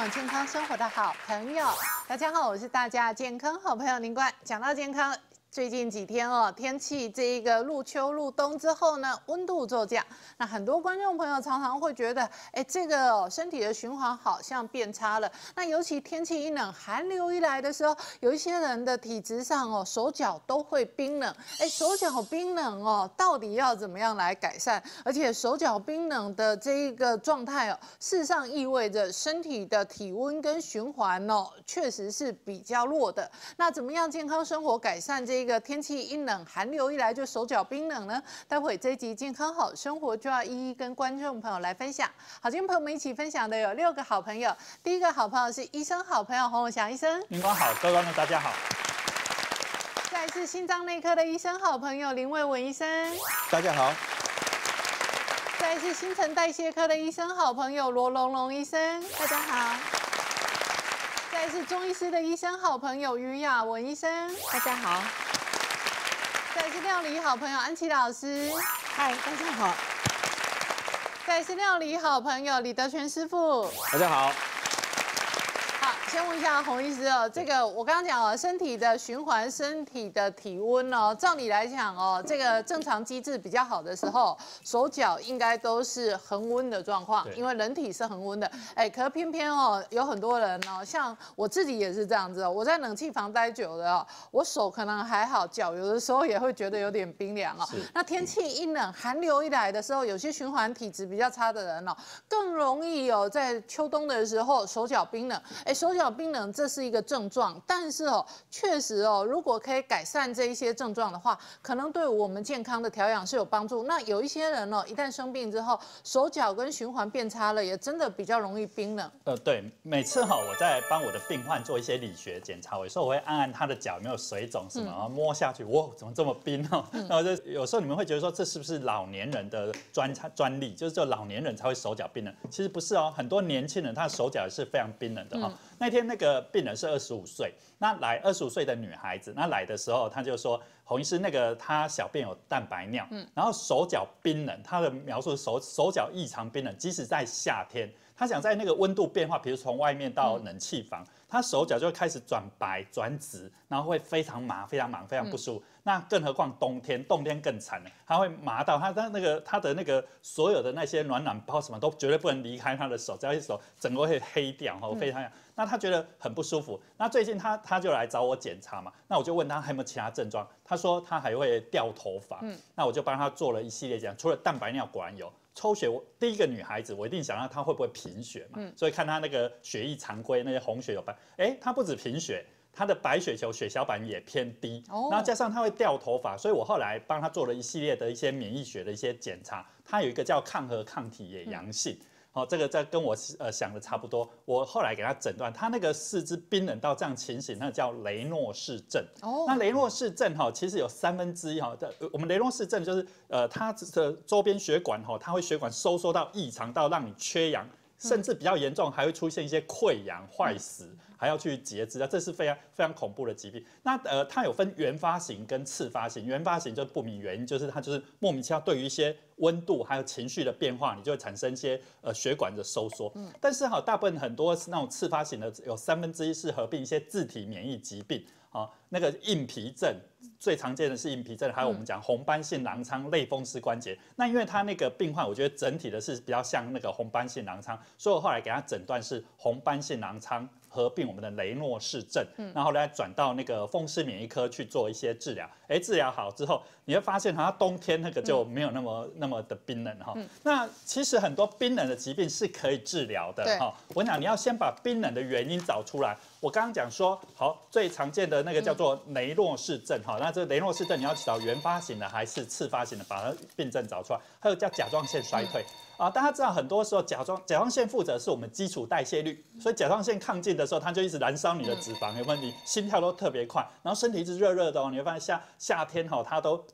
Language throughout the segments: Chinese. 往健康生活的好朋友，大家好，我是大家健康好朋友林官。讲到健康，最近几天哦，天气这一个入秋入冬之后呢，温度骤降，那很多观众朋友常常会觉得，哎，这个身体的循环好像变差了。那尤其天气一冷，寒流一来的时候，有一些人的体质上哦，手脚都会冰冷。哎，手脚冰冷哦，到底要怎么样来改善？而且手脚冰冷的这一个状态哦，事实上意味着身体的体温跟循环哦，确实是比较弱的。那怎么样健康生活改善这一个？ 天气一冷，寒流一来就手脚冰冷呢。待会这一集健康好生活就要一一跟观众朋友来分享。好，今天朋友们一起分享的有6个好朋友。第一个好朋友是医生好朋友洪玟翔医生，您好，各位观众大家好。再来是心脏内科的医生好朋友林卫文医生，大家好。再来是新陈代谢科的医生好朋友罗龙龙医生，大家好。再来是中医师的医生好朋友于雅文医生，大家好。 再是料理好朋友安琪老师，嗨，大家好。再是料理好朋友李德全师傅，大家好。好，先问一下洪医师哦，这个我刚刚讲哦，身体的循环、身体的体温哦，照理来讲哦，这个正常机制比较好的时候，手脚应该都是恒温的状况，因为人体是恒温的。哎，可偏偏哦，有很多人哦，像我自己也是这样子哦，我在冷气房待久了哦，我手可能还好，脚有的时候也会觉得有点冰凉哦。那天气一冷，寒流一来的时候，有些循环体质比较差的人哦，更容易哦，在秋冬的时候手脚冰冷。 哎，手脚冰冷这是一个症状，但是哦，确实哦，如果可以改善这一些症状的话，可能对我们健康的调养是有帮助。那有一些人哦，一旦生病之后，手脚跟循环变差了，也真的比较容易冰冷。对，每次哈、哦，我在帮我的病患做一些理学检查，有时候我会按按他的脚有没有水肿什么，然后摸下去，哇，怎么这么冰哦？然后就有时候你们会觉得说，这是不是老年人的专利？就是说老年人才会手脚冰冷？其实不是哦，很多年轻人他的手脚也是非常冰冷的哦。那天那个病人是25岁，那来25岁的女孩子，那来的时候她就说，洪医师，那个她小便有蛋白尿，然后手脚冰冷，她的描述是手脚异常冰冷，即使在夏天，她想在那个温度变化，比如从外面到冷气房，她手脚就开始转白转紫，然后会非常麻、非常忙、非常不舒服。那更何况冬天，冬天更惨了，她会麻到她的那个所有的那些暖包什么都绝对不能离开她的手，只要一手整个会黑掉，哈，非常。那他觉得很不舒服，那最近他就来找我检查嘛，那我就问他还有没有其他症状，他说他还会掉头发，那我就帮他做了一系列检查，除了蛋白尿果然有，抽血我第一个女孩子我一定想让她会不会贫血嘛，所以看她那个血液常规那些红血有白，她不止贫血。 他的白血球血小板也偏低，然后加上他会掉头发，所以我后来帮他做了一系列的一些免疫学的一些检查，他有一个叫抗核抗体也阳性，好，这个在跟我想的差不多。我后来给他诊断，他那个四肢冰冷到这样情形，那叫雷诺氏症。那雷诺氏症哈，其实有1/3哈，我们雷诺氏症就是他的周边血管哈，它会血管收缩到异常到让你缺氧。 甚至比较严重，还会出现一些溃疡、坏死，还要去截肢啊，这是非常非常恐怖的疾病。那它有分原发型跟次发型，原发型就是不明原因，就是它就是莫名其妙对于一些温度还有情绪的变化，你就会产生一些血管的收缩。但是哈，大部分很多是那种次发型的，有1/3是合并一些自体免疫疾病。 好，那个硬皮症最常见的是硬皮症，还有我们讲红斑性狼疮、类风湿关节。那因为他那个病患，我觉得整体的是比较像那个红斑性狼疮，所以我后来给他诊断是红斑性狼疮合并我们的雷诺氏症，然后来转到那个风湿免疫科去做一些治疗。哎，治疗好之后，你会发现好像冬天那个就没有那么的冰冷哈。那其实很多冰冷的疾病是可以治疗的哈。我想你要先把冰冷的原因找出来。我刚刚讲说，好，最常见的。 那个叫做雷诺氏症哈，那这雷诺氏症你要找原发型的还是次发型的，把它病症找出来。还有叫甲状腺衰退啊，大家知道很多时候甲状腺负责是我们基础代谢率，所以甲状腺亢进的时候，它就一直燃烧你的脂肪，有没有？你心跳都特别快，然后身体一直热热的哦。你会发现夏天哈，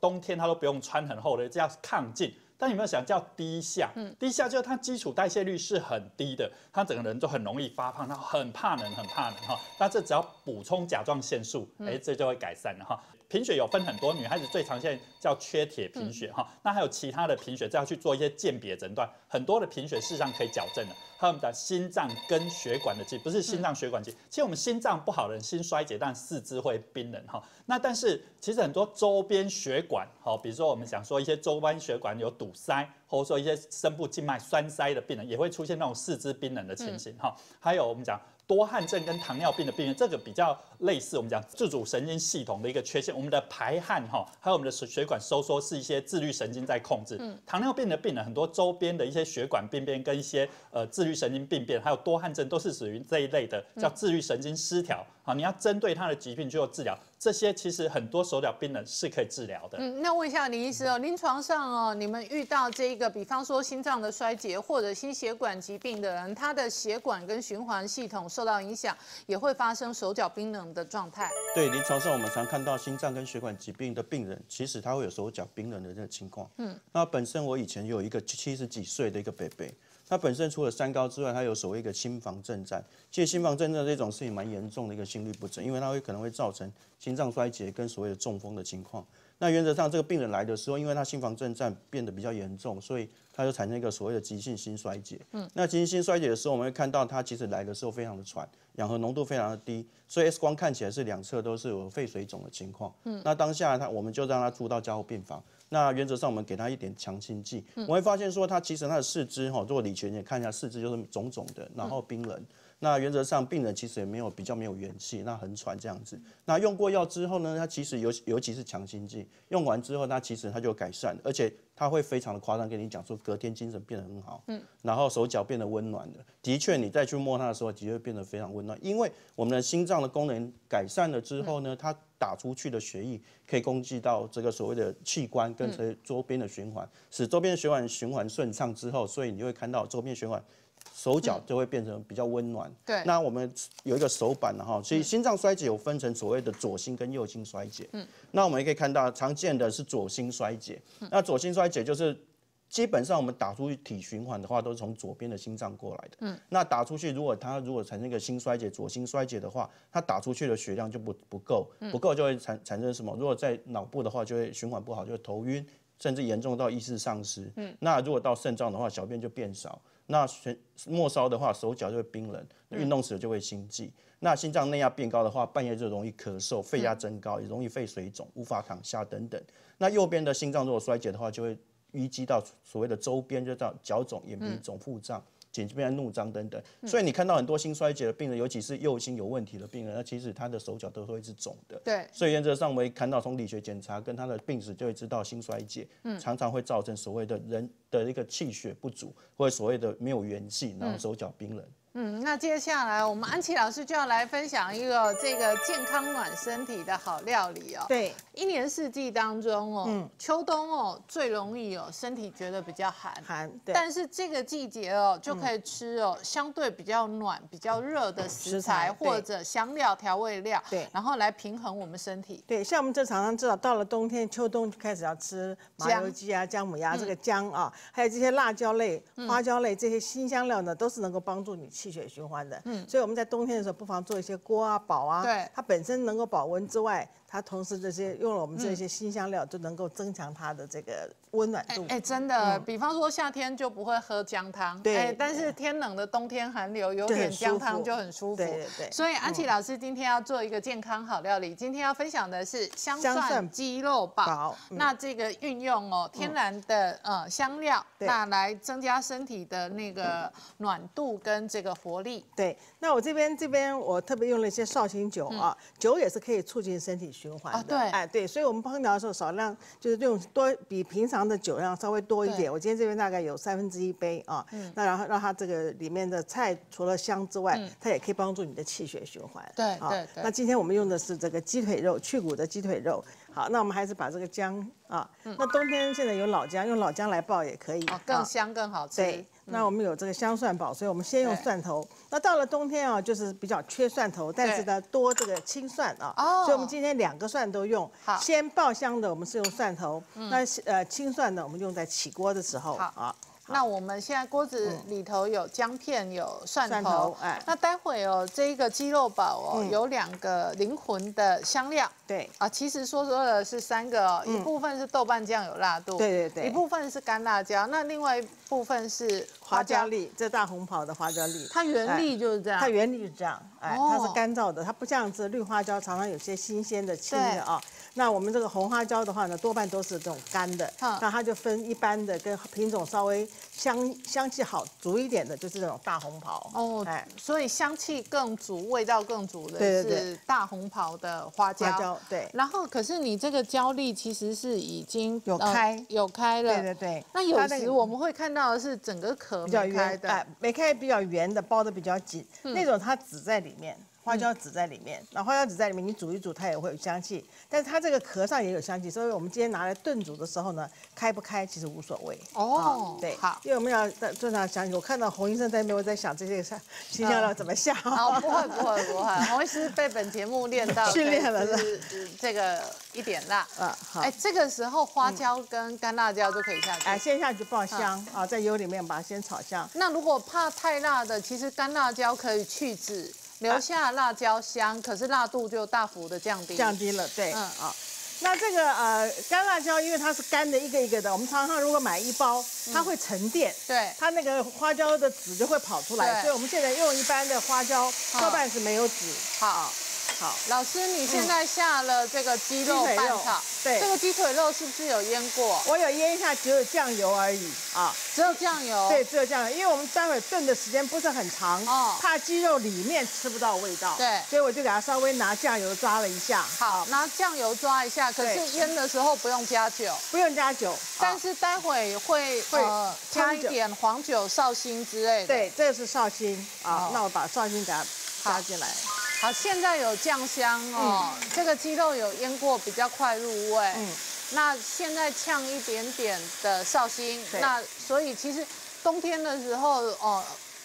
冬天它都不用穿很厚的，叫亢进。 但有没有想叫低下？低下就是它基础代谢率是很低的，它整个人就很容易发胖，它很怕冷，很怕冷哈。那这只要补充甲状腺素，这就会改善了哈。贫血有分很多，女孩子最常见叫缺铁贫血哈，那还有其他的贫血，这要去做一些鉴别诊断。很多的贫血事实上可以矫正的。还有我们讲心脏跟血管的疾，不是心脏血管疾。其实我们心脏不好的人，心衰竭，但四肢会冰冷哈。那但是其实很多周边血管，好，比如说我们讲说一些周边血管有堵塞，或者说一些深部静脉栓塞的病人，也会出现那种四肢冰冷的情形哈。还有我们讲。 多汗症跟糖尿病的病人，这个比较类似我们讲自主神经系统的一个缺陷。我们的排汗哈，还有我们的血管收缩是一些自律神经在控制。糖尿病的病人很多周边的一些血管病变跟一些自律神经病变，还有多汗症都是属于这一类的叫自律神经失调。好，你要针对他的疾病去做治疗，这些其实很多手脚病人是可以治疗的。那问一下林医师哦，临床上哦，你们遇到这个，比方说心脏的衰竭或者心血管疾病的人，他的血管跟循环系统。 受到影响，也会发生手脚冰冷的状态。对，临床上我们常看到心脏跟血管疾病的病人，其实他会有手脚冰冷的这个情况。那本身我以前有一个70几岁的一个伯伯，他本身除了三高之外，他有所谓一个心房震颤。其实心房震颤这种是蛮严重的一个心律不整，因为它可能会造成心脏衰竭跟所谓的中风的情况。那原则上这个病人来的时候，因为他心房震颤变得比较严重，所以 它就产生一个所谓的急性心衰竭。那急性心衰竭的时候，我们会看到它其实来的时候非常的喘，氧合浓度非常的低，所以 X 光看起来是两侧都是有肺水肿的情况。那当下我们就让他住到加护病房。那原则上我们给他一点强心剂，我会发现说他其实他的四肢哈，如果李全也看一下四肢就是肿肿的，然后冰冷。那原则上病人其实也比较没有元气，那很喘这样子。那用过药之后呢，他其实尤其是强心剂，用完之后他其实他就改善，而且 他会非常的夸张跟你讲说，隔天精神变得很好，然后手脚变得温暖了。的确，你再去摸它的时候，的确变得非常温暖，因为我们的心脏的功能改善了之后呢，它打出去的血液可以供给到这个所谓的器官跟周边的循环，使周边的循环顺畅之后，所以你会看到周边循环。 手脚就会变成比较温暖。对，那我们有一个手板的哈，所以心脏衰竭有分成所谓的左心跟右心衰竭。那我们也可以看到，常见的是左心衰竭。那左心衰竭就是基本上我们打出体循环的话，都是从左边的心脏过来的。那打出去，如果产生一个心衰竭，左心衰竭的话，它打出去的血量就不够就会产生什么？如果在脑部的话，就会循环不好，就会头晕，甚至严重到意识丧失。那如果到肾脏的话，小便就变少。 那末梢的话，手脚就会冰冷，运动时就会心悸。那心脏内压变高的话，半夜就容易咳嗽，肺压增高，也容易肺水肿，无法躺下等等。那右边的心脏如果衰竭的话，就会淤积到所谓的周边，就叫脚肿、眼皮肿、腹胀、颈椎怒张等等。所以你看到很多心衰竭的病人，尤其是右心有问题的病人，那其实他的手脚都会是肿的。对。所以原则上我们看到从理学检查跟他的病史就会知道，心衰竭常常会造成所谓的人 的一个气血不足，或者所谓的没有元气，然后手脚冰冷。那接下来我们安琪老师就要来分享一个这个健康暖身体的好料理哦。对，一年四季当中哦，秋冬哦最容易哦身体觉得比较寒，对。但是这个季节哦就可以吃哦相对比较暖、比较热的食材或者香料、调味料，对，然后来平衡我们身体。对，像我们这常常知道，到了冬天、秋冬就开始要吃麻油鸡啊、姜母鸭这个姜啊。 还有这些辣椒类、花椒类这些新香料呢，都是能够帮助你气血循环的。所以我们在冬天的时候，不妨做一些锅啊、煲啊。对，它本身能够保温之外，它同时这些用了我们这些新香料，就能够增强它的这个温暖度。哎，真的，比方说夏天就不会喝姜汤，对，但是天冷的冬天寒流有点姜汤就很舒服。对对对。所以安琪老师今天要做一个健康好料理，今天要分享的是香蒜鸡肉煲。那这个运用哦天然的香料。 那来增加身体的那个暖度跟这个活力。对，那我这边我特别用了一些绍兴酒啊，酒也是可以促进身体循环的。对，哎对，所以我们烹调的时候少量就是用多比平常的酒量稍微多一点。我今天这边大概有1/3杯啊，那然后让它这个里面的菜除了香之外，它也可以帮助你的气血循环。对对。那今天我们用的是这个鸡腿肉，去骨的鸡腿肉。 好，那我们还是把这个姜啊，那冬天现在有老姜，用老姜来爆也可以，更香更好吃。对，那我们有这个香蒜煲，所以我们先用蒜头。那到了冬天啊，就是比较缺蒜头，但是呢多这个青蒜啊，所以我们今天2个蒜都用。好，先爆香的我们是用蒜头，那青蒜呢我们用在起锅的时候啊。那我们现在锅子里头有姜片，有蒜头，哎，那待会哦，这个鸡肉堡哦，有2个灵魂的香料，对啊，其实说的是3个哦，一部分是豆瓣酱有辣度，对对对，一部分是干辣椒，那另外一部分是花椒粒，这大红袍的花椒粒，它原粒就是这样，它原粒是这样，哎，它是干燥的，它不像这绿花椒常常有些新鲜的青的啊。 那我们这个红花椒的话呢，多半都是这种干的，那它就分一般的跟品种稍微香气好足一点的，就是这种大红袍哦，哎，所以香气更足、味道更足的是大红袍的花椒，花椒对。然后可是你这个椒粒其实是已经有开了，对对对。那有时我们会看到的是整个壳没开的，哎，没开比较圆的，包的比较紧，那种它籽在里面。 花椒籽在里面，那花椒籽在里面，你煮一煮，它也会有香气。但是它这个壳上也有香气，所以我们今天拿来炖煮的时候呢，开不开其实无所谓。哦，对，好，因为我们要炖上香气。我看到洪医生在那边，我在想这些新香料怎么下。好，不会不会不会，洪医师被本节目练到训练了，这个1点辣。啊，好。哎，这个时候花椒跟干辣椒就可以下去。哎，先下去爆香啊，在油里面把它先炒香。那如果怕太辣的，其实干辣椒可以去籽。 留下辣椒香，可是辣度就大幅的降低了，对，啊，那这个干辣椒，因为它是干的，一个一个的，我们常常如果买一包，它会沉淀，对，它那个花椒的籽就会跑出来，所以我们现在用一般的花椒，多半是没有籽。好，好，老师，你现在下了这个鸡肉拌炒，对，这个鸡腿肉是不是有腌过？我有腌一下，只有酱油而已啊。 只有酱油，对，只有酱油，因为我们待会炖的时间不是很长，哦，怕鸡肉里面吃不到味道，对，所以我就给它稍微拿酱油抓了一下。好，拿酱油抓一下，可是腌的时候不用加酒，不用加酒，但是待会会加一点黄酒、绍兴之类的。对，这是绍兴啊，那我把绍兴给它加进来。好，现在有酱香哦，这个鸡肉有腌过，比较快入味。 那现在呛一点点的绍兴，那所以其实冬天的时候哦，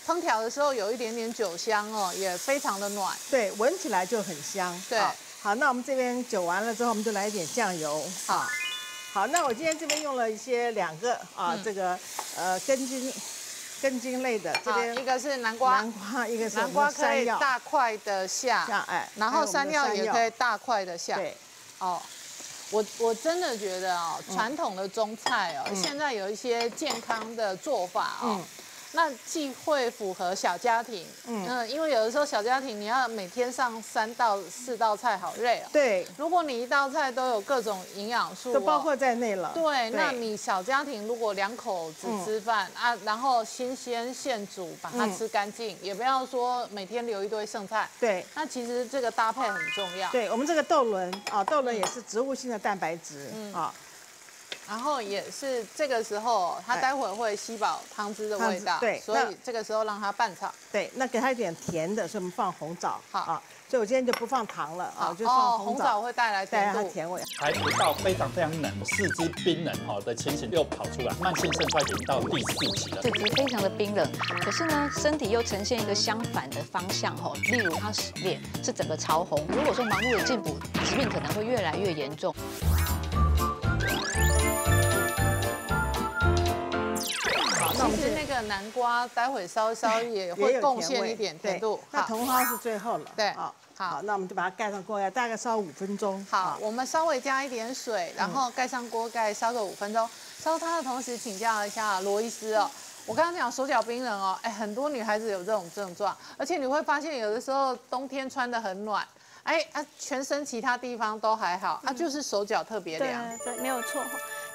烹调的时候有一点点酒香哦，也非常的暖。对，闻起来就很香。对，好，那我们这边酒完了之后，我们就来一点酱油。好，好，那我今天这边用了一些2个啊，这个根茎类的，这边一个是南瓜，一个是南瓜可以大块的下，哎，然后山药也可以大块的下。对，哦。 我真的觉得哦，传统的中菜哦，现在有一些健康的做法哦，那既会符合小家庭，因为有的时候小家庭你要每天上3到4道菜，好累哦。对，如果你1道菜都有各种营养素，都包括在内了。对，那你小家庭如果2口子吃饭啊，然后新鲜现煮把它吃干净，也不要说每天留一堆剩菜。对，那其实这个搭配很重要。对我们这个豆轮啊，豆轮也是植物性的蛋白质啊。 然后也是这个时候，它待会会吸饱汤汁的味道，对，所以这个时候让它拌炒。对，那给它一点甜的，所以我们放红枣。好啊，所以我今天就不放糖了啊，就放红枣会带来甜味，还不到非常非常冷，4肢冰冷哈的情形又跑出来，慢性肾衰竭到第4期了。4肢非常的冰冷，可是呢，身体又呈现一个相反的方向哈，例如他脸是整个潮红，如果说盲目的进补，疾病可能会越来越严重。 其实那个南瓜待会稍也会贡献一点甜度，那茼蒿是最后了。对，好，那我们就把它盖上锅盖，大概烧5分钟。好，我们稍微加一点水，然后盖上锅盖烧个5分钟。烧它的同时，请教一下罗医师哦，我刚刚讲手脚冰冷哦，哎，很多女孩子有这种症状，而且你会发现有的时候冬天穿得很暖。 哎啊，全身其他地方都还好，啊，就是手脚特别凉。对，没有错。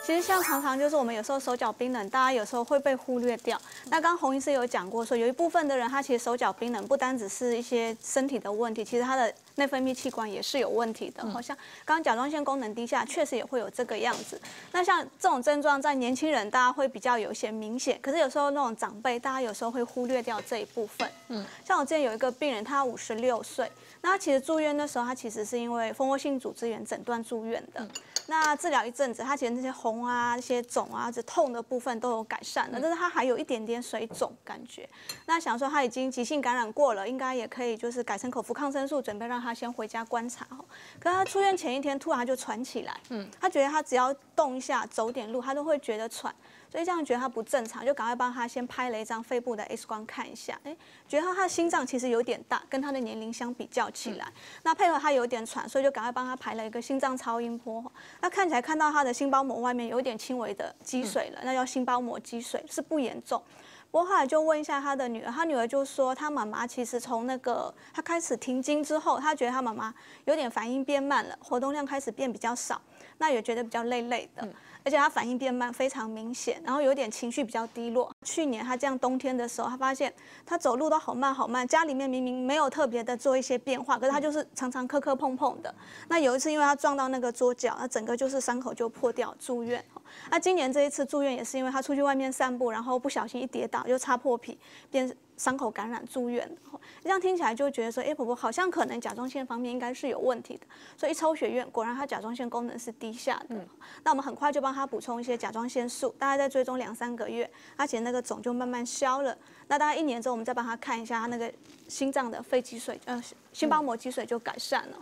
其实像常常就是我们有时候手脚冰冷，大家有时候会被忽略掉。那刚洪医师有讲过说，有一部分的人他其实手脚冰冷，不单只是一些身体的问题，其实他的内分泌器官也是有问题的。好像刚刚甲状腺功能低下，确实也会有这个样子。那像这种症状在年轻人大家会比较有一些明显，可是有时候那种长辈大家有时候会忽略掉这一部分。嗯，像我之前有一个病人，他56岁。 那他其实住院的时候，他其实是因为蜂窝性组织炎诊断住院的。那治疗一阵子，他其实那些红啊、那些肿啊、这痛的部分都有改善了，但是他还有一点点水肿感觉。那想说他已经急性感染过了，应该也可以就是改成口服抗生素，准备让他先回家观察。可是他出院前一天突然他就喘起来，他觉得他只要动一下、走点路，他都会觉得喘。所以这样觉得他不正常，就赶快帮他先拍了一张肺部的 X 光看一下，觉得他的心脏其实有点大，跟他的年龄相比较起来，那配合他有点喘，所以就赶快帮他排了一个心脏超音波。那看起来看到他的心包膜外面有点轻微的积水了，那叫心包膜积水，是不严重。 我后来就问一下他的女儿，他女儿就说，他妈妈其实从他开始停经之后，他觉得他妈妈有点反应变慢了，活动量开始变比较少，那也觉得比较累的，而且他反应变慢非常明显，然后有点情绪比较低落。去年他这样冬天的时候，他发现他走路都好慢好慢，家里面明明没有特别的做一些变化，可是他就是常常磕磕碰碰的。那有一次因为他撞到那个桌角，他整个就是伤口就破掉，住院。那今年这一次住院也是因为他出去外面散步，然后不小心一跌倒。 就擦破皮，变伤口感染住院，这样听起来就觉得说，婆婆好像可能甲状腺方面应该是有问题的，所以一抽血验，果然她甲状腺功能是低下的。那我们很快就帮她补充一些甲状腺素，大概在追踪2、3个月，而且那个肿就慢慢消了。那大概1年之后，我们再帮她看一下她那个心脏的肺积水，心包膜积水就改善了。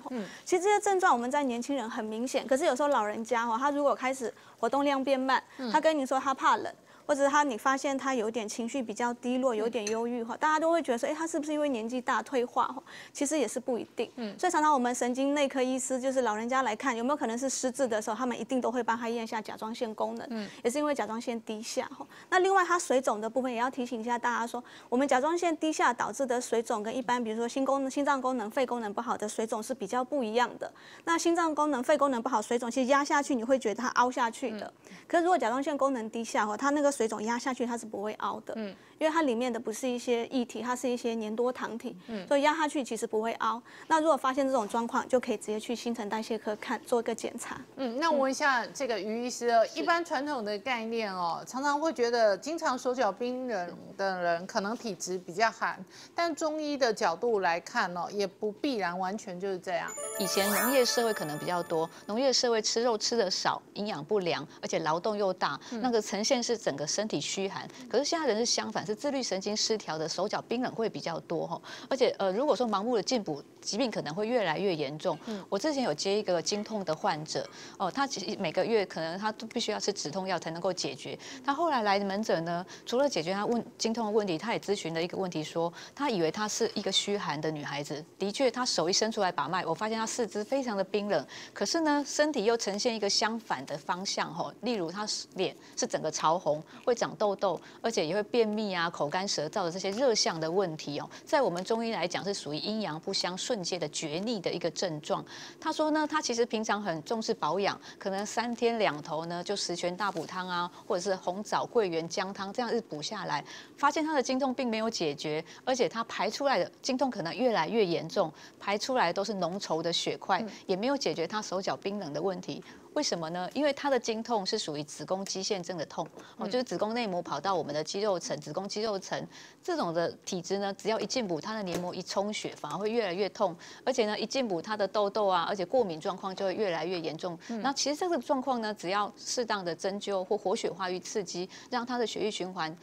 其实这些症状我们在年轻人很明显，可是有时候老人家他如果开始活动量变慢，他跟你说他怕冷。 或者你发现他有点情绪比较低落，有点忧郁，大家都会觉得说，他是不是因为年纪大退化？其实也是不一定。所以常常我们神经内科医师就是老人家来看，有没有可能是失智的时候，他们一定都会帮他验一下甲状腺功能，也是因为甲状腺低下。那另外他水肿的部分也要提醒一下大家说，我们甲状腺低下导致的水肿跟一般比如说心脏功能、肺功能不好的水肿是比较不一样的。那心脏功能、肺功能不好水肿，其实压下去你会觉得它凹下去的，可是如果甲状腺功能低下，它那个 水肿压下去，它是不会凹的，因为它里面的不是一些液体，它是一些黏多糖体，所以压下去其实不会凹。那如果发现这种状况，就可以直接去新陈代谢科做一个检查。那我问一下这个于医师，一般传统的概念常常会觉得，经常手脚冰冷的人可能体质比较寒，但中医的角度来看也不必然完全就是这样。以前农业社会可能比较多，农业社会吃肉吃的少，营养不良，而且劳动又大，那个呈现是整个 身体虚寒，可是现在人是相反，是自律神经失调的，手脚冰冷会比较多而且如果说盲目的进补，疾病可能会越来越严重。我之前有接一个经痛的患者，他其实每个月可能他都必须要吃止痛药才能够解决。他后来来门诊呢，除了解决他经痛的问题，他也咨询了一个问题说，他以为她是一个虚寒的女孩子，的确，她手一伸出来把脉，我发现她四肢非常的冰冷，可是呢，身体又呈现一个相反的方向例如她脸是整个潮红。 会长痘痘，而且也会便秘啊、口干舌燥的这些热象的问题在我们中医来讲是属于阴阳不相顺接的厥逆的一个症状。他说呢，他其实平常很重视保养，可能3天2头呢就10全大补汤啊，或者是红枣桂圆姜汤这样子补下来，发现他的经痛并没有解决，而且他排出来的经痛可能越来越严重，排出来都是浓稠的血块，也没有解决他手脚冰冷的问题。 为什么呢？因为他的经痛是属于子宫肌腺症的痛，就是子宫内膜跑到我们的肌肉层，子宫肌肉层这种的体质呢，只要一进补，它的黏膜一充血，反而会越来越痛，而且呢，一进补它的痘痘啊，而且过敏状况就会越来越严重。那其实这个状况呢，只要适当的针灸或活血化瘀刺激，让它的血液循环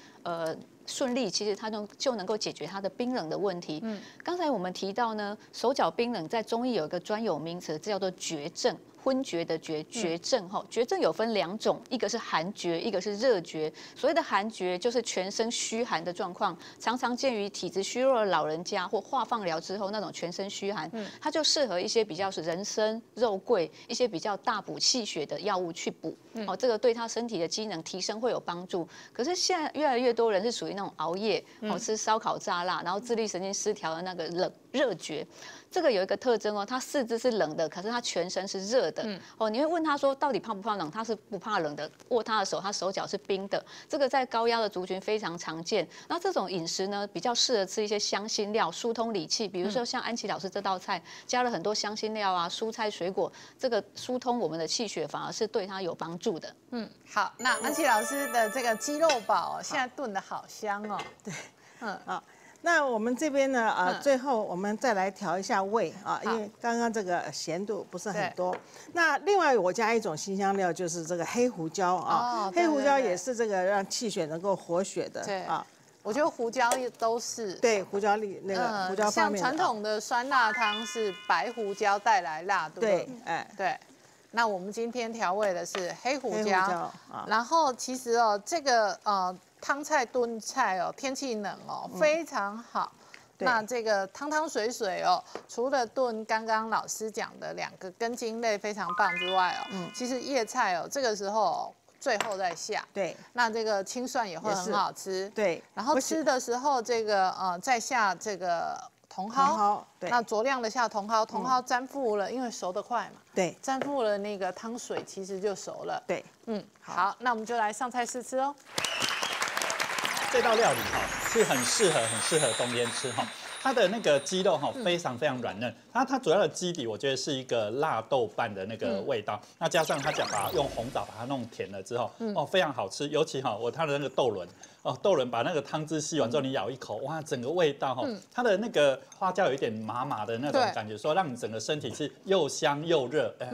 顺利，其实它就能够解决它的冰冷的问题。刚才我们提到呢，手脚冰冷在中医有一个专有名词，这叫做厥症。 昏厥的厥，厥症厥症有分2种，一个是寒厥，一个是热厥。所谓的寒厥就是全身虚寒的状况，常常见于体质虚弱的老人家或化放疗之后那种全身虚寒，它就适合一些比较是人参、肉桂一些比较大补气血的药物去补。这个对他身体的机能提升会有帮助。可是现在越来越多人是属于那种熬夜，吃烧烤炸辣，然后自律神经失调的那个热厥。 这个有一个特征他四肢是冷的，可是他全身是热的。你会问他说到底怕不怕冷？他是不怕冷的，握他的手，他手脚是冰的。这个在高压的族群非常常见。那这种饮食呢，比较适合吃一些香辛料，疏通理气。比如说像安琪老师这道菜，加了很多香辛料啊、蔬菜水果，这个疏通我们的气血，反而是对他有帮助的。好，那安琪老师的这个鸡肉堡现在炖得好香对，那我们这边呢，最后我们再来调一下味因为刚刚这个咸度不是很多。那另外我加一种新香料，就是这个黑胡椒黑胡椒也是这个让气血能够活血的。我觉得胡椒都是对胡椒粒那个胡椒方面。像传统的酸辣汤是白胡椒带来辣，对不对？对，哎，对。那我们今天调味的是黑胡椒，然后其实哦，这个汤菜炖菜哦，天气冷哦，非常好。 那这个汤汤水水哦，除了炖刚刚老师讲的两个根茎类非常棒之外哦，其实叶菜哦，这个时候、哦、最后再下。对，那这个青蒜也会很好吃。对，然后吃的时候这个再下这个茼蒿，那酌量的下茼蒿，茼蒿粘附了，因为熟得快嘛。对，粘附了那个汤水，其实就熟了。对，嗯，好，那我们就来上菜试吃哦。 这道料理哈是很适合冬天吃哈，它的那个鸡肉哈非常非常软嫩，它主要的基底我觉得是一个辣豆瓣的那个味道，那加上它把它用红枣把它弄甜了之后，哦非常好吃，尤其哈它的那个豆轮。 哦，豆仁把那个汤汁吸完之后，你咬一口，哇，整个味道哈，它的那个花椒有一点麻麻的那种感觉，说让你整个身体是又香又热。哎，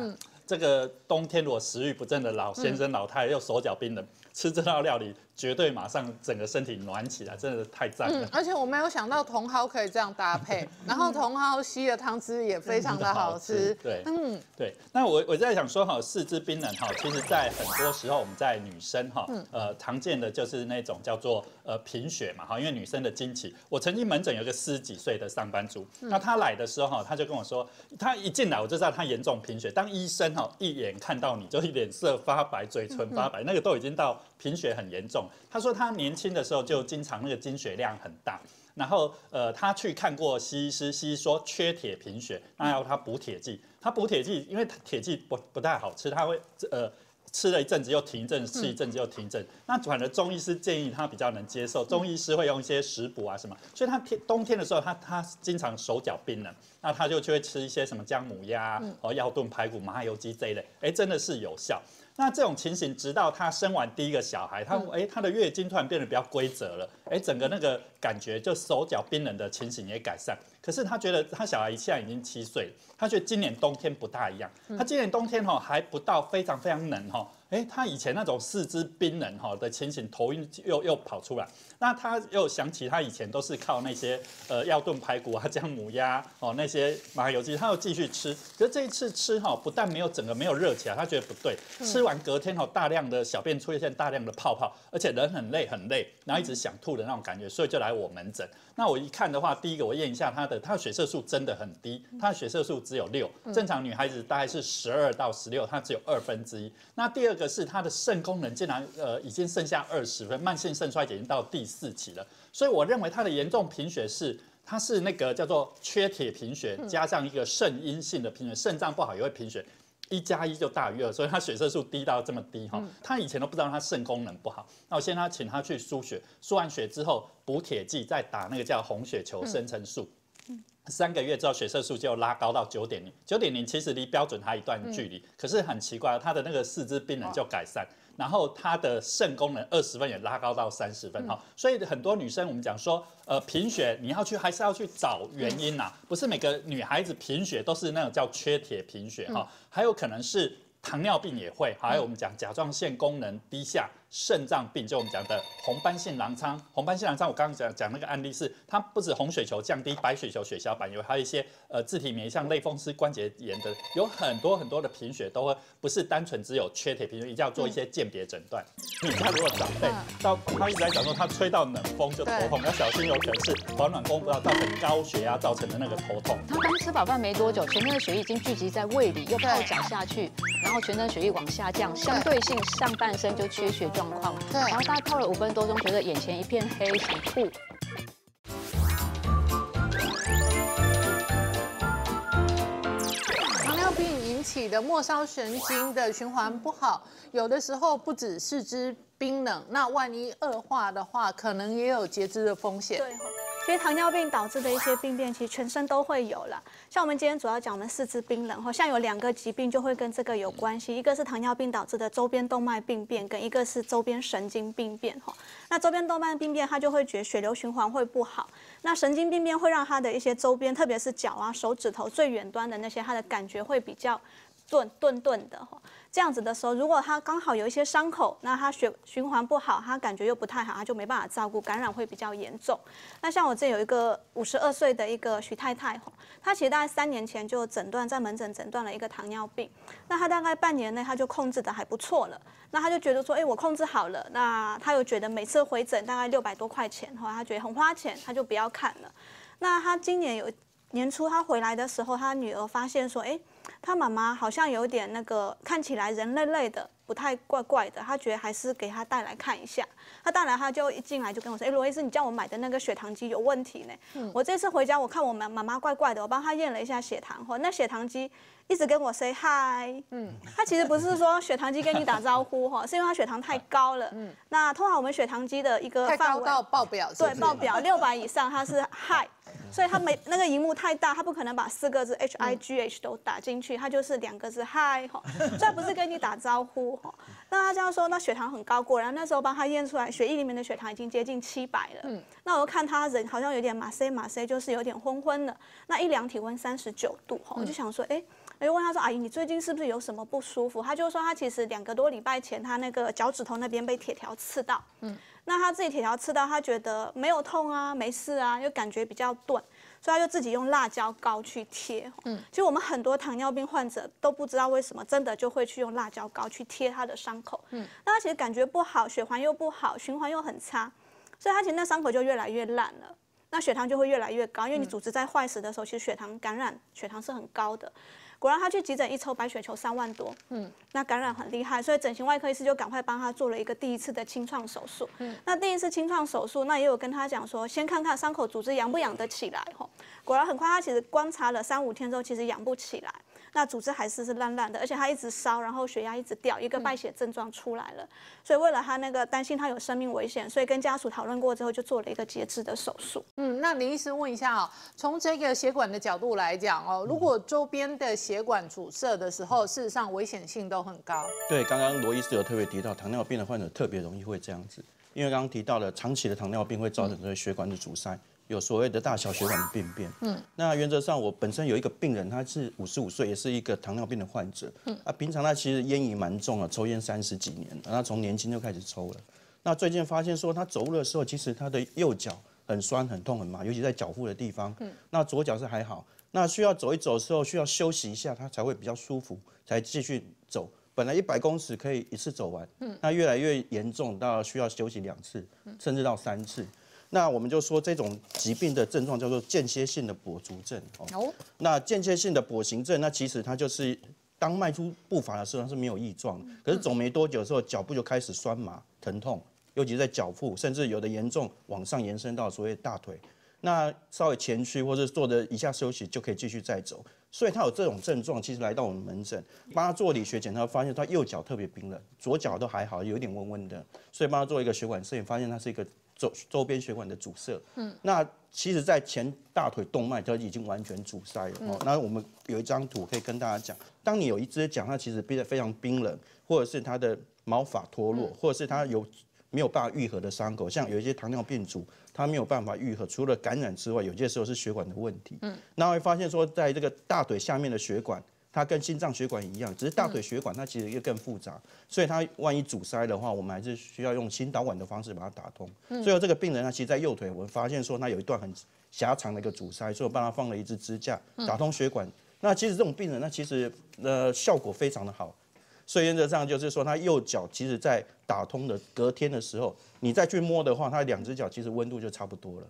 这个冬天如果食欲不振的老先生、老太太又手脚冰冷，吃这道料理绝对马上整个身体暖起来，真的太赞了。而且我没有想到茼蒿可以这样搭配，然后茼蒿吸的汤汁也非常的好吃。对，对。那我在想说哈，四肢冰冷哈，其实在很多时候我们在女生哈，常见的就是那种叫做贫血嘛哈，因为女生的经期，我曾经门诊有一个40几岁的上班族，那她来的时候哈，她就跟我说，她一进来我就知道她严重贫血。当医生哈一眼看到你就脸色发白、嘴唇发白，那个都已经到贫血很严重。她说她年轻的时候就经常那个经血量很大。 然后，他去看过西医师，西医说缺铁贫血，那要他补铁剂。他补铁剂，因为铁剂不太好吃，他会吃了一阵子又停一阵，吃一阵子又停一阵。那反而中医师建议他比较能接受，中医师会用一些食补啊什么，所以他冬天的时候他经常手脚冰冷，那他就会吃一些什么姜母鸭、药炖排骨、麻油鸡这一类，哎，真的是有效。 那这种情形，直到她生完第一个小孩，她的月经突然变得比较规则了，整个那个感觉就手脚冰冷的情形也改善。可是她觉得她小孩现在已经7岁了，她觉得今年冬天不大一样。她今年冬天还不到非常非常冷哈。 他以前那种四肢冰冷的情形，头晕又跑出来。那他又想起他以前都是靠那些药炖排骨啊、姜母鸭那些麻油鸡，他又继续吃。可是这一次吃不但没有整个没有热起来，他觉得不对。吃完隔天大量的小便出现大量的泡泡，而且人很累，然后一直想吐的那种感觉，所以就来我门诊。那我一看的话，第一个我验一下他的血色素真的很低，他的血色素只有6，正常女孩子大概是12到16，他只有1/2。那第二。 这个是他的肾功能竟然已经剩下20分，慢性肾衰竭已经到第4期了，所以我认为他的严重贫血是。 它是那个叫做缺铁贫血，加上一个肾阴性的贫血，肾脏不好也会贫血，1+1就大于2，所以他血色素低到这么低哈。他以前都不知道他肾功能不好，那我现在请他去输血，输完血之后补铁剂，再打那个叫红血球生成素。3个月之后血色素就拉高到9.0，9.0其实离标准还一段距离，可是很奇怪，他的那个四肢冰冷就改善。 然后她的肾功能20分也拉高到30分哈，所以很多女生我们讲说，贫血你要去还是要去找原因呐，不是每个女孩子贫血都是那种叫缺铁贫血哈，还有可能是糖尿病也会，还有我们讲甲状腺功能低下。 肾脏病就我们讲的红斑性狼疮，红斑性狼疮我刚刚讲那个案例是，它不止红血球降低，白血球血小板有，还有一些自体免疫像类风湿关节炎的，有很多的贫血都会不是单纯只有缺铁贫血，一定要做一些鉴别诊断。你家如果长辈到他一直在讲说他吹到冷风就头痛，要小心有可能是保暖功不到造成高血压造成的那个头痛。他刚吃饱饭没多久，全身的血液已经聚集在胃里，又泡脚下去，然后全身血液往下降，相对性上半身就缺血状。 对，然后大概泡了5分多钟，觉得眼前一片黑，想吐。糖尿病引起的末梢神经的循环不好，有的时候不止四肢冰冷，那万一恶化的话，可能也有截肢的风险。对，其实糖尿病导致的一些病变，其实全身都会有了。像我们今天主要讲我们四肢冰冷，好像有2个疾病就会跟这个有关系，一个是糖尿病导致的周边动脉病变，跟一个是周边神经病变。那周边动脉病变它就会觉得血流循环会不好，那神经病变会让它的一些周边，特别是脚啊、手指头最远端的那些，它的感觉会比较。钝的哈，这样子的时候，如果他刚好有一些伤口，那他循环不好，他感觉又不太好，他就没办法照顾，感染会比较严重。那像我这有一个52岁的一个许太太哈，她其实大概3年前就诊断在门诊诊断了一个糖尿病，那她大概半年内她就控制的还不错了，那她就觉得说，我控制好了，那她又觉得每次回诊大概600多块钱哈，她觉得很花钱，她就不要看了。那她今年有年初她回来的时候，她女儿发现说，他妈妈好像有点那个，看起来人类类的，不太怪怪的。他觉得还是给他带来看一下。他带来，他就一进来就跟我说：“罗医师，你叫我买的那个血糖机有问题呢。我这次回家，我看我妈妈怪怪的，我帮她验了一下血糖，那血糖机一直跟我 say hi。他其实不是说血糖机跟你打招呼哈，是因为他血糖太高了。那通常我们血糖机的一个范围太高到爆表，对，爆表600以上，它是 high。”所以他没那个荧幕太大，他不可能把4个字 HIGH 都打进去，他就是2个字 Hi 哈，所以不是跟你打招呼哈。那他这样说，那血糖很高，果然那时候帮他验出来，血液里面的血糖已经接近700了。那我看他人好像有点马塞，就是有点昏的。那一量体温39度哈，我就想说，问他说，阿姨，你最近是不是有什么不舒服？他就说他其实2个多礼拜前他那个脚趾头那边被铁条刺到。那他自己铁条刺到，他觉得没有痛啊，没事啊，又感觉比较钝，所以他就自己用辣椒膏去贴。其实我们很多糖尿病患者都不知道为什么，真的就会去用辣椒膏去贴他的伤口。那他其实感觉不好，血环又不好，循环又很差，所以他其实那伤口就越来越烂了，那血糖就会越来越高，因为你组织在坏死的时候，其实血糖感染血糖是很高的。果然，他去急诊一抽白血球3万多，那感染很厉害，所以整形外科医师就赶快帮他做了一个第一次的清创手术。那第一次清创手术，那也有跟他讲说，先看看伤口组织养不养得起来吼。果然很快，他其实观察了3、5天之后，其实养不起来，那组织还是烂的，而且他一直烧，然后血压一直掉，一个败血症状出来了。所以为了他那个担心他有生命危险，所以跟家属讨论过之后，就做了一个截肢的手术。那林医师问一下哦，从这个血管的角度来讲哦，如果周边的血管阻塞的时候，事实上危险性都很高。对，刚刚罗医师有特别提到，糖尿病的患者特别容易会这样子，因为刚刚提到了长期的糖尿病会造成这些血管的阻塞，有所谓的大小血管的病变。那原则上我本身有一个病人，他是55岁，也是一个糖尿病的患者。平常他其实烟瘾蛮重啊，抽烟30几年，他从年轻就开始抽了。那最近发现说，他走路的时候，其实他的右脚很酸、很痛、很麻，尤其在脚腹的地方。那左脚是还好。那需要走一走的时候，需要休息一下，他才会比较舒服，才继续走。本来100公尺可以一次走完，那越来越严重，到需要休息2次，甚至到3次。那我们就说这种疾病的症状叫做间歇性的跛足症。那间歇性的跛行症，那其实它就是当迈出步伐的时候，它是没有异状，可是走没多久的时候，脚部就开始酸麻、疼痛，尤其在脚腹，甚至有的严重往上延伸到所谓大腿。那稍微前屈或者做的一下休息就可以继续再走，所以他有这种症状，其实来到我们门诊帮他做理学检查，发现他右脚特别冰冷，左脚都还好，有点温温的，所以帮他做一个血管摄影，发现他是一个周边血管的阻塞。那其实，在前大腿动脉就已经完全阻塞了。那我们有一张图可以跟大家讲，当你有一只脚它其实变得非常冰冷，或者是它的毛发脱落，或者是它有没有办法愈合的伤口，像有一些糖尿病族，他没有办法愈合，除了感染之外，有些时候是血管的问题。那会发现说，在这个大腿下面的血管，它跟心脏血管一样，只是大腿血管它其实又更复杂，所以它万一阻塞的话，我们还是需要用心导管的方式把它打通。最后这个病人，他其实在右腿，我们发现说他有一段很狭长的一个阻塞，所以我帮他放了一支支架，打通血管。那其实这种病人，那其实效果非常的好。所以原则上就是说，他右脚其实在打通的隔天的时候，你再去摸的话，他2只脚其实温度就差不多了。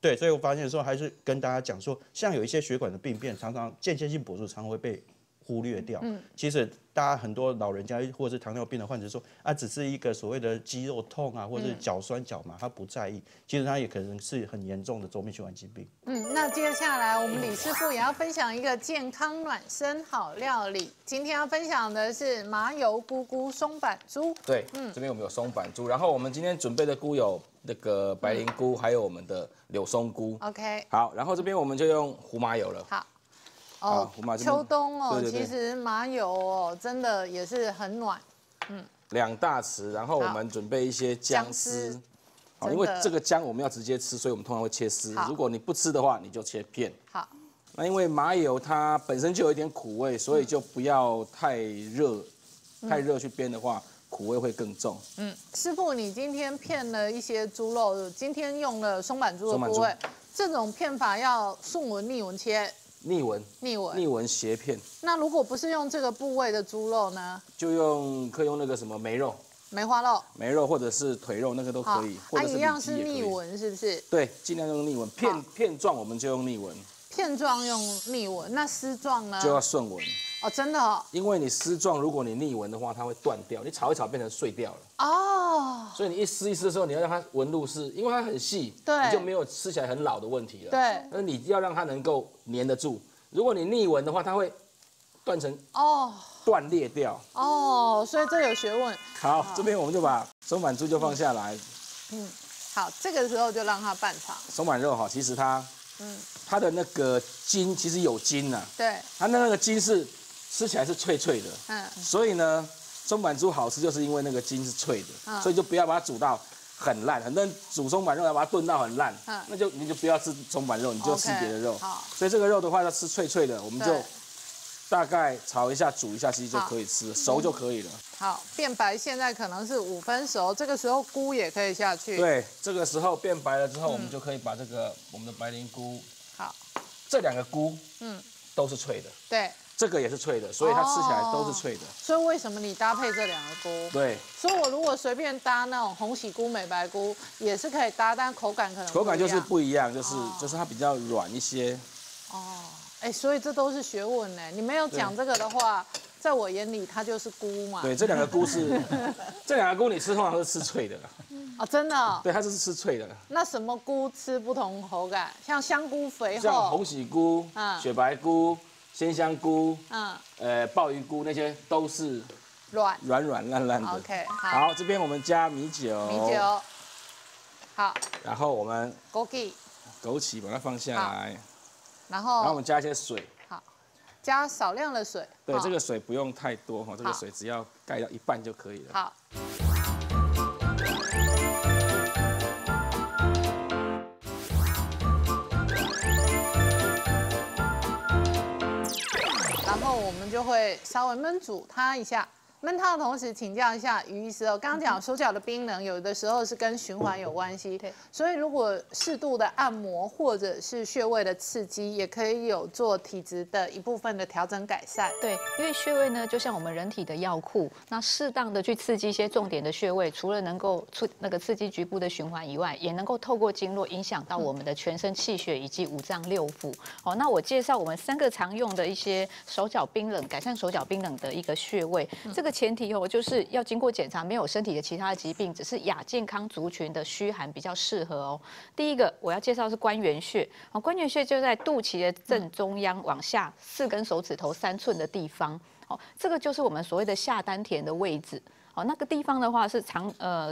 对，所以我发现说，还是跟大家讲说，像有一些血管的病变，常常间歇性跛足常会被忽略掉。其实大家很多老人家或者是糖尿病的患者说，只是一个所谓的肌肉痛啊，或者是脚酸脚麻，他不在意，其实他也可能是很严重的周边血管疾病。那接下来我们李师傅也要分享一个健康暖身好料理，今天要分享的是麻油菇菇松板猪。对，这边我们有松板猪，然后我们今天准备的菇有那个白灵菇，还有我们的柳松菇。OK， 好，然后这边我们就用胡麻油了。好。哦，秋冬哦，其实麻油哦，真的也是很暖。2大匙，然后我们准备一些姜丝，因为这个姜我们要直接吃，所以我们通常会切丝。如果你不吃的话，你就切片。好，那因为麻油它本身就有一点苦味，所以就不要太热去煸的话，苦味会更重。嗯，师傅，你今天片了一些猪肉，今天用了松板猪的部位，这种片法要顺纹、逆纹切。 逆纹斜片。那如果不是用这个部位的猪肉呢？就用那个什么梅肉、梅花肉、梅肉或者是腿肉，那个都可以。啊，一样是逆纹是不是？对，尽量用逆纹。片状我们就用逆纹。片状用逆纹，那丝状呢？就要顺纹。哦，真的哦。因为你丝状，如果你逆纹的话，它会断掉，你炒一炒变成碎掉了。哦。所以你一撕一撕的时候，你要让它纹路是，因为它很细，对，你就没有吃起来很老的问题了。对。那你要让它能够 粘得住，如果你逆纹的话，它会断成断裂掉哦，所以这有学问。好，这边我们就把松板猪就放下来，嗯，好，这个时候就让它拌炒。松板肉哈，其实它，它的那个筋其实有筋呐，对，它那个筋是吃起来是脆脆的，嗯，所以呢，松板猪好吃就是因为那个筋是脆的，所以就不要把它煮到 很烂，很多人煮松板肉要把它炖到很烂，那就你就不要吃松板肉，你就吃别的肉。所以这个肉的话要吃脆脆的，我们就大概炒一下、煮一下，其实就可以吃，熟就可以了。好，变白现在可能是5分熟，这个时候菇也可以下去。对，这个时候变白了之后，我们就可以把这个我们的白灵菇，好，这两个菇，都是脆的。对。 这个也是脆的，所以它吃起来都是脆的。所以为什么你搭配这两个菇？对。所以我如果随便搭那种红喜菇、美白菇也是可以搭，但口感可能口感就是不一样，就是它比较软一些。哦，哎，所以这都是学问呢。你没有讲这个的话，在我眼里它就是菇嘛。对，这两个菇是，这两个菇你吃通常都是吃脆的啦。哦，真的、哦。对，它就是吃脆的。那什么菇吃不同口感？像香菇肥厚，像红喜菇、雪白菇、 鲜香菇，鲍鱼菇那些都是软烂的。OK， 好，这边我们加米酒，好，然后我们枸杞把它放下来，然后我们加一些水，好，加少量的水，对，这个水不用太多哈，这个水只要盖到一半就可以了。好，就会稍微焖煮它一下，焖它的同时，请教一下于医师哦。刚刚讲手脚的冰冷，有的时候是跟循环有关系，所以如果适度的按摩或者是穴位的刺激，也可以有做体质的一部分的调整改善。对，因为穴位呢，就像我们人体的药库，那适当的去刺激一些重点的穴位，除了能够刺激局部的循环以外，也能够透过经络影响到我们的全身气血以及五脏六腑。好，那我介绍我们3个常用的一些手脚冰冷。 改善手脚冰冷的一个穴位，这个前提哦，就是要经过检查，没有身体的其他的疾病，只是亚健康族群的虚寒比较适合哦。第一个我要介绍是关元穴，哦，关元穴就在肚脐的正中央往下4根手指头3寸的地方，哦，这个就是我们所谓的下丹田的位置。 哦，那个地方的话是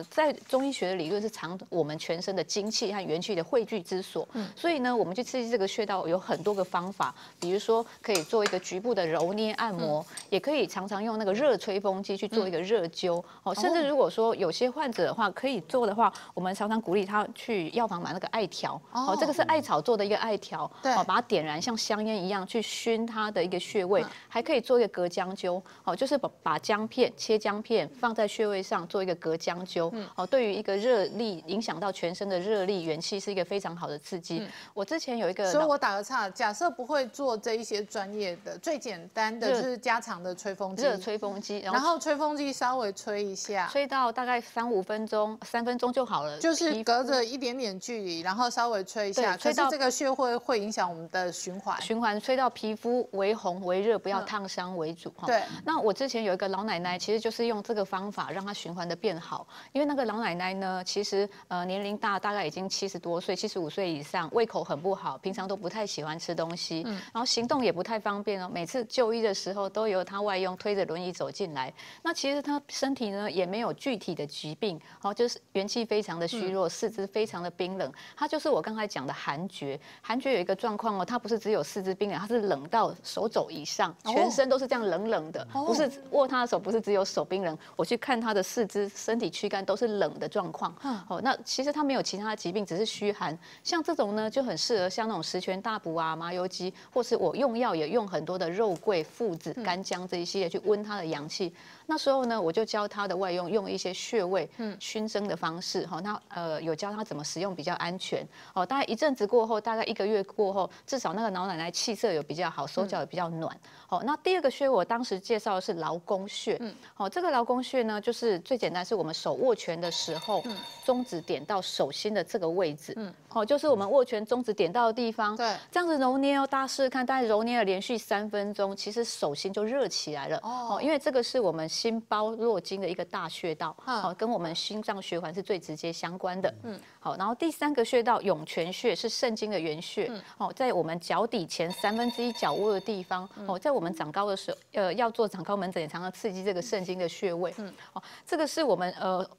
在中医学的理论是藏我们全身的精气和元气的汇聚之所。嗯，所以呢，我们去刺激这个穴道有很多个方法，比如说可以做一个局部的揉捏按摩，也可以常常用那个热吹风机去做一个热灸。哦，甚至如果说有些患者的话可以做的话，我们常常鼓励他去药房买那个艾条。哦，这个是艾草做的一个艾条。对。哦，把它点燃像香烟一样去熏它的一个穴位，还可以做一个隔姜灸。哦，就是把姜片切姜片放 在穴位上做一个隔姜灸，哦，对于一个热力影响到全身的热力元气是一个非常好的刺激。我之前有一个，所以我打个岔，假设不会做这一些专业的，最简单的就是家常的吹风机，热吹风机，然后吹风机稍微吹一下，吹到大概3-5分钟，3分钟就好了，就是隔着一点点距离，然后稍微吹一下，吹到这个穴位会影响我们的循环，吹到皮肤微红微热，不要烫伤为主。对，那我之前有一个老奶奶，其实就是用这个方法让它循环的变好，因为那个老奶奶呢，其实年龄大，大概已经70多岁、75岁以上，胃口很不好，平常都不太喜欢吃东西，然后行动也不太方便哦。每次就医的时候都由她外佣推着轮椅走进来。那其实她身体呢也没有具体的疾病，哦，就是元气非常的虚弱，四肢非常的冰冷。她就是我刚才讲的寒厥。寒厥有一个状况哦，她不是只有四肢冰冷，她是冷到手肘以上，全身都是这样冷冷的，不是握她的手，不是只有手冰冷。我 去去看他的四肢、身体躯干都是冷的状况。哦，那其实他没有其他的疾病，只是虚寒。像这种呢，就很适合像那种十全大补啊、麻油鸡，或是我用药也用很多的肉桂、附子、干姜这一系列去温他的阳气。那时候呢，我就教他的外用，用一些穴位、熏蒸的方式。哈，那有教他怎么使用比较安全。哦，大概一阵子过后，大概1个月过后，至少那个老奶奶气色有比较好，手脚也比较暖。哦，那第二个穴我当时介绍的是劳宫穴。哦，这个劳宫穴呢，就是最简单，是我们手握拳的时候，中指点到手心的这个位置。哦，就是我们握拳中指点到的地方。对，这样子揉捏哦，大家试试看，大概揉捏了连续3分钟，其实手心就热起来了。哦，因为这个是我们心包络经的一个大穴道，好，跟我们心脏血管是最直接相关的。嗯，好，然后第三个穴道涌泉穴是肾经的原穴。哦，在我们脚底前1/3脚窝的地方。哦，在我们长高的时候，要做长高门诊也常常刺激这个肾经的穴位。嗯，哦，这个是我们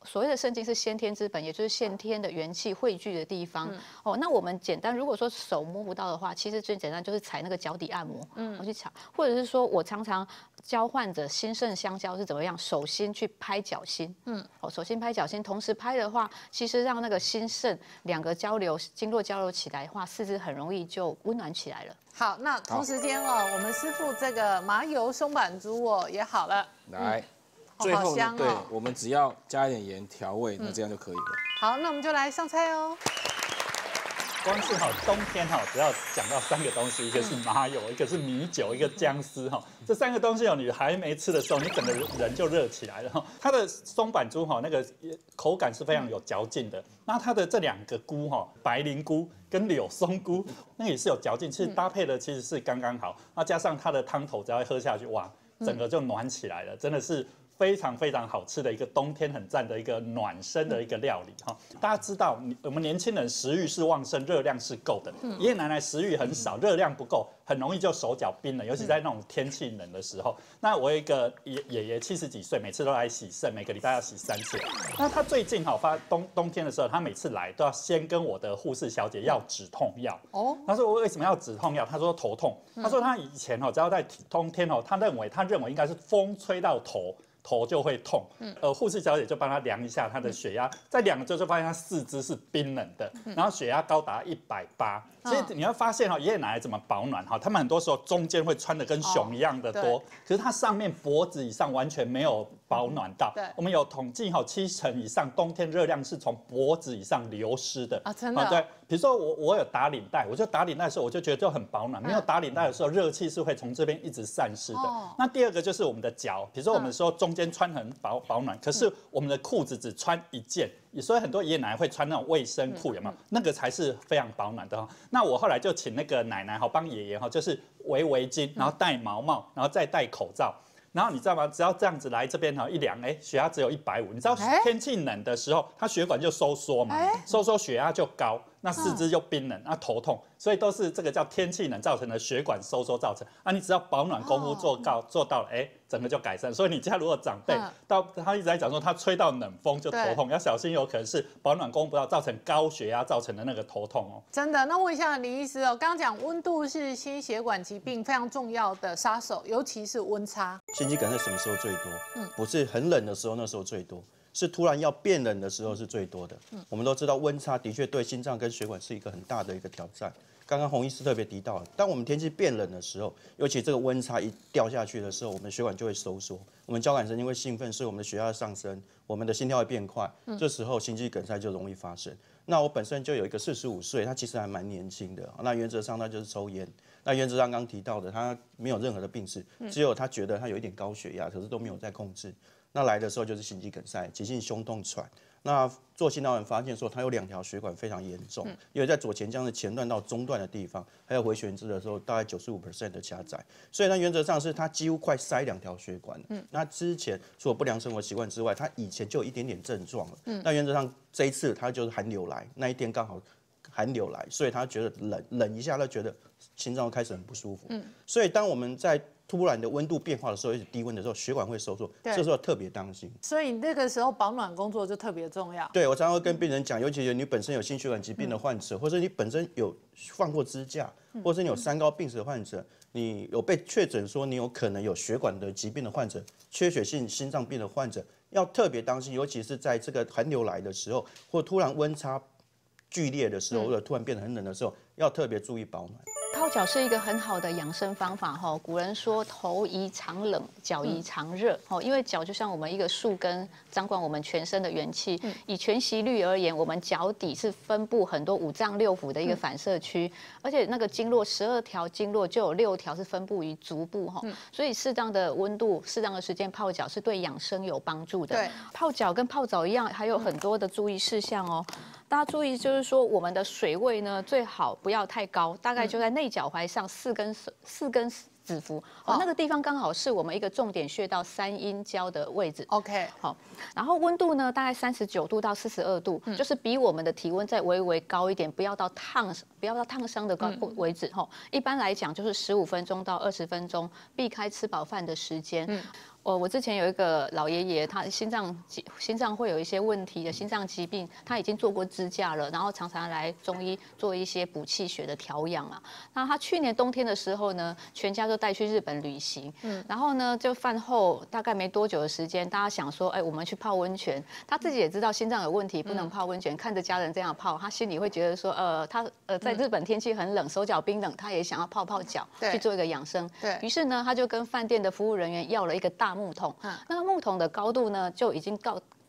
所谓的肾经是先天之本，也就是先天的元气汇聚的地方。哦，那我们简单如果说手摸不到的话，其实最简单就是踩那个脚底按摩。嗯，我去踩，或者是说我常常教患者心肾相交是怎么样，手心去拍脚心。嗯，哦，手心拍脚心，同时拍的话，其实让那个心肾两个交流，经络交流起来的话，四肢很容易就温暖起来了。好，那同时间哦，我们师傅这个麻油松板猪哦也好了，来，最后呢，对，我们只要加一点盐调味，那这样就可以了。好，那我们就来上菜哦。光是哈冬天哈，只要讲到3个东西，一个是麻油，一个是米酒，一个姜丝哈，这3个东西哦，你还没吃的时候，你整个人就热起来了哈。它的松板猪哈，那个口感是非常有嚼劲的。那它的这2个菇哈，白灵菇跟柳松菇，那也是有嚼劲，其实搭配的其实是刚刚好。那加上它的汤头，只要喝下去，哇，整个就暖起来了，真的是非常非常好吃的一个冬天很赞的一个暖身的一个料理哈。大家知道，我们年轻人食欲是旺盛，热量是够的，爷爷奶奶食欲很少，热量不够，很容易就手脚冰冷，尤其在那种天气冷的时候。那我有一个爷爷70几岁，每次都来洗肾，每个礼拜要洗3次。那他最近好发冬天的时候，他每次来都要先跟我的护士小姐要止痛药。哦，他说我为什么要止痛药？他说头痛。他说他以前只要在冬天他认为应该是风吹到头就会痛，护士小姐就帮他量一下他的血压，再量了之后就发现他四肢是冰冷的，然后血压高达180。其实你会发现爷爷奶奶怎么保暖哈，他们很多时候中间会穿的跟熊一样的多，可是他上面脖子以上完全没有保暖到。我们有统计哈，70%以上冬天热量是从脖子以上流失的啊，真的。对，比如说我有打领带，我就打领带的时候我就觉得就很保暖，没有打领带的时候热气是会从这边一直散失的。那第二个就是我们的脚，比如说我们说中间穿很保暖，可是我们的裤子只穿1件，所以很多爷爷奶奶会穿那种卫生裤，有没有？那个才是非常保暖的哈。那我后来就请那个奶奶哈帮爷爷哈，就是围巾，然后戴毛帽，然后再戴口罩。然后你知道吗？只要这样子来这边哈一量，血压只有150。你知道天气冷的时候，它血管就收缩嘛，收缩血压就高，那四肢就冰冷，那头痛。所以都是这个叫天气冷造成的血管收缩造成啊，你只要保暖功夫做到了，整个就改善。所以你家如果长辈他一直在讲说他吹到冷风就头痛，要小心，有可能是保暖功夫不到造成高血压造成的那个头痛哦。真的，那问一下李医师哦，刚刚讲温度是心血管疾病非常重要的杀手，尤其是温差。心肌梗塞什么时候最多？不是很冷的时候，那时候最多。是突然要变冷的时候是最多的。我们都知道温差的确对心脏跟血管是一个很大的一个挑战。刚刚洪医师特别提到了，当我们天气变冷的时候，尤其这个温差一掉下去的时候，我们血管就会收缩，我们交感神经会兴奋，所以我们的血压上升，我们的心跳会变快，这时候心肌梗塞就容易发生。那我本身就有一个45岁，他其实还蛮年轻的。那原则上他就是抽烟。那原则上刚提到的，他没有任何的病史，只有他觉得他有一点高血压，可是都没有在控制。那来的时候就是心肌梗塞，急性胸痛喘。那做心导管发现说，它有2条血管非常严重，因为在左前腔的前段到中段的地方，还有回旋支的时候，大概95% 的狭窄，所以它原则上是它几乎快塞2条血管了。那之前除了不良生活习惯之外，它以前就有一点点症状了。那原则上这一次它就是寒流来，那一天刚好寒流来，所以他觉得冷一下，他觉得心脏开始很不舒服。所以当我们在突然的温度变化的时候，一直低温的时候，血管会收缩，这时候特别当心。所以那个时候保暖工作就特别重要。对，我常常会跟病人讲，尤其是你本身有心血管疾病的患者，或者你本身有放过支架，或者你有3高病史的患者，你有被确诊说你有可能有血管的疾病的患者，缺血性心脏病的患者，要特别当心，尤其是在这个寒流来的时候，或突然温差剧烈的时候，或者突然变得很冷的时候，要特别注意保暖。泡脚是一个很好的养生方法哈。古人说头宜常冷，脚宜常热哦，因为脚就像我们一个树根，掌管我们全身的元气。以全息律而言，我们脚底是分布很多五脏六腑的一个反射区，而且那个经络12条经络就有6条是分布于足部哈，所以适当的温度、适当的时间泡脚是对养生有帮助的。对，泡脚跟泡澡一样，还有很多的注意事项哦。大家注意，就是说我们的水位呢，最好不要太高，大概就在内脚踝上4根指腹，哦，那个地方刚好是我们一个重点穴道三阴交的位置。OK， 好，然后温度呢，大概39度到42度，就是比我们的体温再微微高一点，不要到烫伤的位置哈。一般来讲就是15分钟到20分钟，避开吃饱饭的时间。我之前有一个老爷爷，他心脏会有一些问题的心脏疾病，他已经做过支架了，然后常常来中医做一些补气血的调养啊。那他去年冬天的时候呢，全家就带去日本旅行，然后呢就饭后大概没多久的时间，大家想说，哎，我们去泡温泉。他自己也知道心脏有问题，不能泡温泉，看着家人这样泡，他心里会觉得说，他在日本天气很冷，手脚冰冷，他也想要泡泡脚，去做一个养生。对，于是呢，他就跟饭店的服务人员要了一个大木桶，那个木桶的高度呢，就已经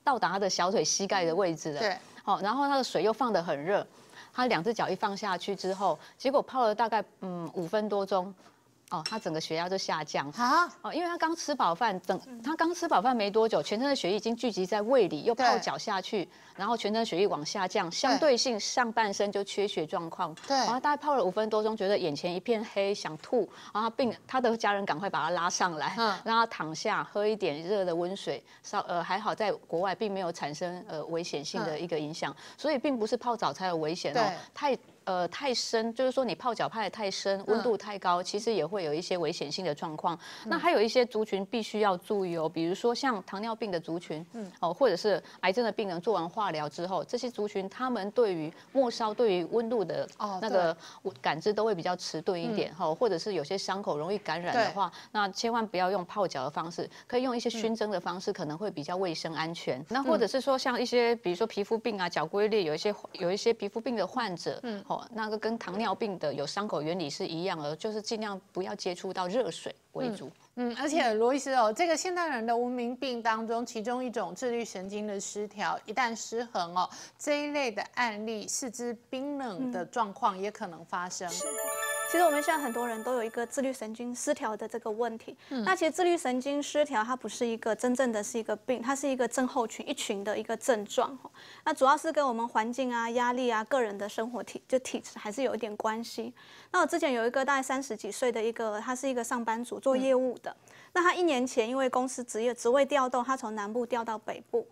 到达他的小腿膝盖的位置了。对，好，然后他的水又放得很热，他2只脚一放下去之后，结果泡了大概5分多钟，哦，他整个血压就下降啊，哦，因为他刚吃饱饭，他刚吃饱饭没多久，全身的血液已经聚集在胃里，又泡脚下去，然后全身的血液往下降，相对性上半身就缺血状况。对，然后大概泡了5分多钟，觉得眼前一片黑，想吐，然后他的家人赶快把他拉上来，让他躺下，喝一点热的温水，还好在国外并没有产生危险性的一个影响，所以并不是泡澡才有危险哦，太深，就是说你泡脚泡得太深，温度太高，其实也会有一些危险性的状况。那还有一些族群必须要注意哦，比如说像糖尿病的族群，或者是癌症的病人做完化疗之后，这些族群他们对于末梢、对于温度的那个感知都会比较迟钝一点哈，或者是有些伤口容易感染的话，那千万不要用泡脚的方式，可以用一些熏蒸的方式，可能会比较卫生安全。那或者是说像一些比如说皮肤病啊、角龟裂，有一些皮肤病的患者，那个跟糖尿病的有伤口原理是一样的，就是尽量不要接触到热水为主。而且罗医师哦，这个现代人的文明病当中，其中一种自律神经的失调，一旦失衡哦，这一类的案例，四肢冰冷的状况也可能发生。是的，其实我们现在很多人都有一个自律神经失调的这个问题。那其实自律神经失调它不是一个真正的是一个病，它是一个症候群的一个症状。那主要是跟我们环境啊、压力啊、个人的生活体质还是有一点关系。那我之前有一个大概30几岁的一个，他是一个上班族做业务的。那他1年前因为公司职位调动，他从南部调到北部。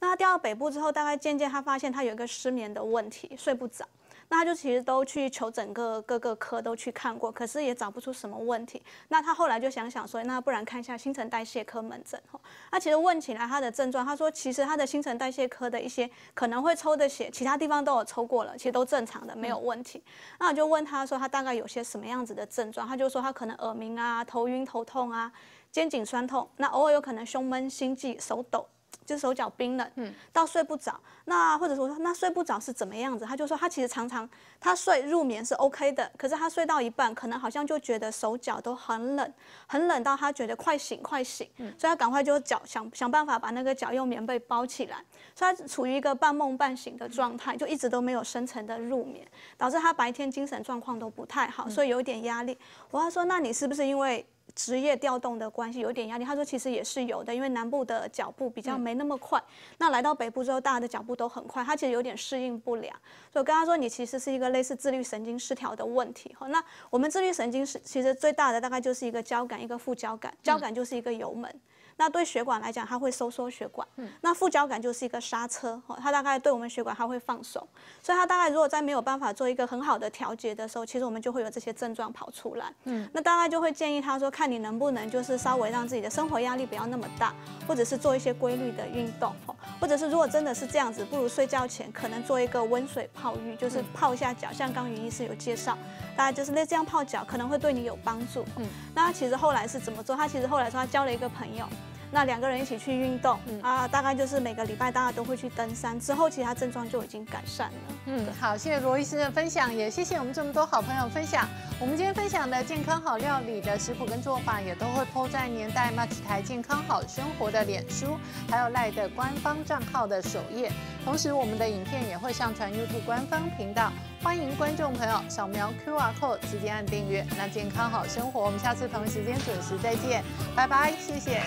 那他调到北部之后，大概渐渐他发现他有一个失眠的问题，睡不着。那他就其实都去求诊各个科都去看过，可是也找不出什么问题。那他后来就想说，那不然看一下新陈代谢科门诊。那其实问起来他的症状，他说其实他的新陈代谢科的一些可能会抽的血，其他地方都有抽过了，其实都正常的，没有问题。那我就问他说他大概有些什么样子的症状，他就说他可能耳鸣啊、头晕头痛啊、肩颈酸痛，那偶尔有可能胸闷、心悸、手抖。就是手脚冰冷，到睡不着。那或者说，那睡不着是怎么样子？他就说，他其实常常他入眠是 OK 的，可是他睡到一半，可能好像就觉得手脚都很冷，很冷到他觉得快醒，所以他赶快就想办法把那个脚用棉被包起来，所以他处于一个半梦半醒的状态，就一直都没有深层的入眠，导致他白天精神状况都不太好，所以有一点压力。我说，那你是不是因为职业调动的关系有点压力？他说其实也是有的，因为南部的脚步比较没那么快，那来到北部之后，大家的脚步都很快，他其实有点适应不良。所以我跟他说，你其实是一个类似自律神经失调的问题。那我们自律神经其实最大的大概就是一个交感、一个副交感，交感就是一个油门。那对血管来讲，它会收缩血管。那副交感就是一个刹车，它大概对我们血管它会放手，所以它大概如果在没有办法做一个很好的调节的时候，其实我们就会有这些症状跑出来。那大概就会建议他说，看你能不能就是稍微让自己的生活压力不要那么大，或者是做一些规律的运动，或者是如果真的是这样子，不如睡觉前可能做一个温水泡浴，就是泡一下脚，像刚于医师有介绍，大概就是这样泡脚可能会对你有帮助。那他其实后来是怎么做？他其实后来说他交了一个朋友。那两个人一起去运动、大概就是每个礼拜大家都会去登山，之后其他症状就已经改善了。好，谢谢罗医师的分享，也谢谢我们这么多好朋友分享。我们今天分享的健康好料理的食谱跟做法，也都会po在年代Much台健康好生活的脸书，还有LINE的官方账号的首页。同时，我们的影片也会上传 YouTube 官方频道，欢迎观众朋友扫描 QR Code 直接按订阅。那健康好生活，我们下次同一时间准时再见，拜拜，谢谢。